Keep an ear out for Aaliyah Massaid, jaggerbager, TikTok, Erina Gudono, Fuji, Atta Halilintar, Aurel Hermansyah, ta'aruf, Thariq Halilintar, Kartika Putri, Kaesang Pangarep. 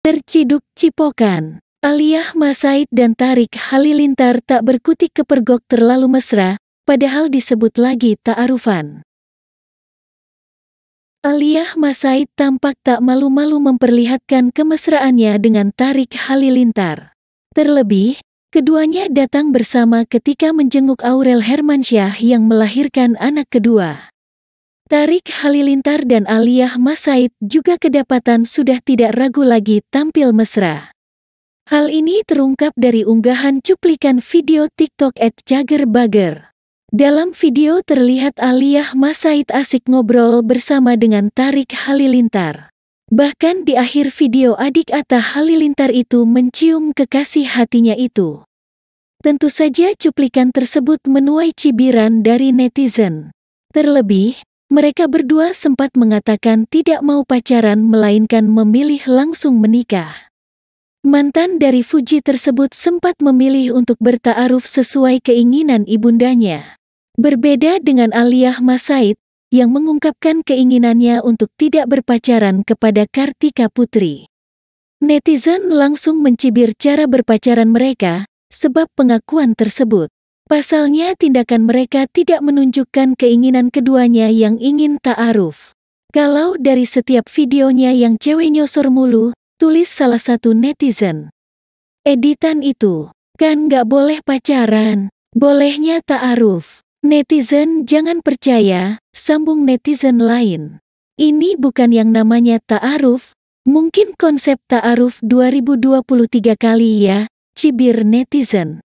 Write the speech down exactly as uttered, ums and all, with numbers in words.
Terciduk cipokan. Aaliyah Massaid dan Thariq Halilintar tak berkutik kepergok terlalu mesra, padahal disebut lagi ta'arufan. Aaliyah Massaid tampak tak malu-malu memperlihatkan kemesraannya dengan Thariq Halilintar. Terlebih, keduanya datang bersama ketika menjenguk Aurel Hermansyah yang melahirkan anak kedua. Thariq Halilintar dan Aaliyah Massaid juga kedapatan sudah tidak ragu lagi tampil mesra. Hal ini terungkap dari unggahan cuplikan video TikTok at jaggerbager. Dalam video terlihat Aaliyah Massaid asik ngobrol bersama dengan Thariq Halilintar. Bahkan di akhir video adik Atta Halilintar itu mencium kekasih hatinya itu. Tentu saja cuplikan tersebut menuai cibiran dari netizen. Terlebih, mereka berdua sempat mengatakan tidak mau pacaran melainkan memilih langsung menikah. Mantan dari Fuji tersebut sempat memilih untuk bertaaruf sesuai keinginan ibundanya. Berbeda dengan Aaliyah Massaid yang mengungkapkan keinginannya untuk tidak berpacaran kepada Kartika Putri. Netizen langsung mencibir cara berpacaran mereka sebab pengakuan tersebut. Pasalnya tindakan mereka tidak menunjukkan keinginan keduanya yang ingin ta'aruf. Kalau dari setiap videonya yang cewek nyosor mulu, tulis salah satu netizen. Editan itu, kan gak boleh pacaran, bolehnya ta'aruf. Netizen jangan percaya, sambung netizen lain. Ini bukan yang namanya ta'aruf, mungkin konsep ta'aruf dua ribu dua puluh tiga kali ya, cibir netizen.